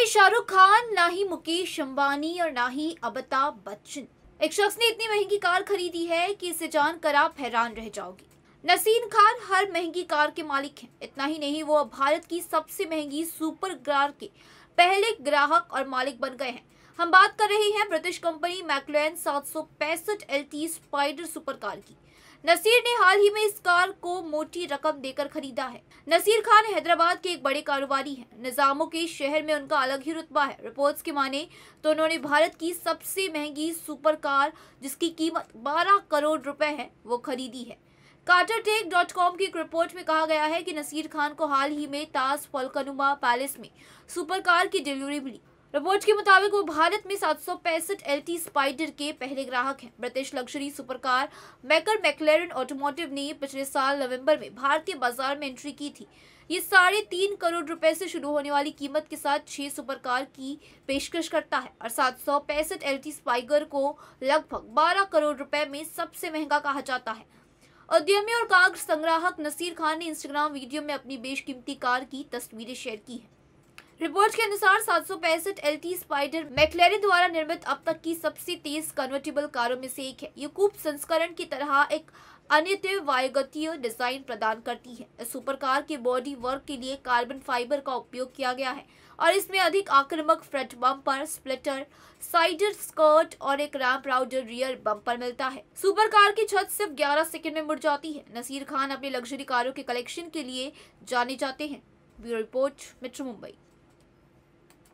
ही शाहरुख खान, ना ही मुकेश अंबानी और ना ही अमिताभ बच्चन। एक शख्स ने इतनी महंगी कार खरीदी है कि इसे जानकर आप हैरान रह जाओगे। नसीर खान हर महंगी कार के मालिक हैं। इतना ही नहीं, वो अब भारत की सबसे महंगी सुपर कार के पहले ग्राहक और मालिक बन गए हैं। हम बात कर रहे हैं British company McLaren 765 LT spider super car की। नसीर ने हाल ही में इस कार को मोटी रकम देकर खरीदा है। नसीर खान हैदराबाद के एक बड़े कारोबारी हैं। निजामों के शहर में उनका अलग ही रुतबा है। रिपोर्ट्स की माने तो उन्होंने भारत की सबसे महंगी सुपर कार, जिसकी कीमत 12 करोड़ रुपए है, वो खरीदी है। कारटेक.com की एक रिपोर्ट में कहा गया है कि नसीर खान को हाल ही में ताज फॉलकनुमा पैलेस में सुपर कार की डिलीवरी मिली। रिपोर्ट के मुताबिक वो भारत में 765 एलटी स्पाइडर के पहले ग्राहक हैं। British luxury supercar maker McLaren automotive ने पिछले साल नवंबर में भारतीय बाजार में एंट्री की थी। ये 3.5 करोड़ रुपए से शुरू होने वाली कीमत के साथ 6 सुपरकार की पेशकश करता है और 765 एलटी स्पाइडर को लगभग 12 करोड़ रुपए में सबसे महंगा कहा जाता है। उद्यमी और कार संग्राहक नसीर खान ने इंस्टाग्राम वीडियो में अपनी बेशकीमती कार की तस्वीरें शेयर की है। रिपोर्ट के अनुसार 765 एलटी स्पाइडर मैकलैन द्वारा निर्मित अब तक की सबसे तेज कन्वर्टेबल कारों में से एक है। ये कूप संस्करण की तरह एक अन्य वायुगतीय डिजाइन प्रदान करती है। इस सुपरकार के बॉडी वर्क के लिए कार्बन फाइबर का उपयोग किया गया है और इसमें अधिक आक्रामक front bumper, splitter, side skirt और एक रैंप राउडर रियर बम्पर मिलता है। सुपरकार की छत सिर्फ 11 सेकंड में मुड़ जाती है। नसीर खान अपनी लग्जरी कारों के कलेक्शन के लिए जाने जाते हैं। Bureau report, metro Mumbai.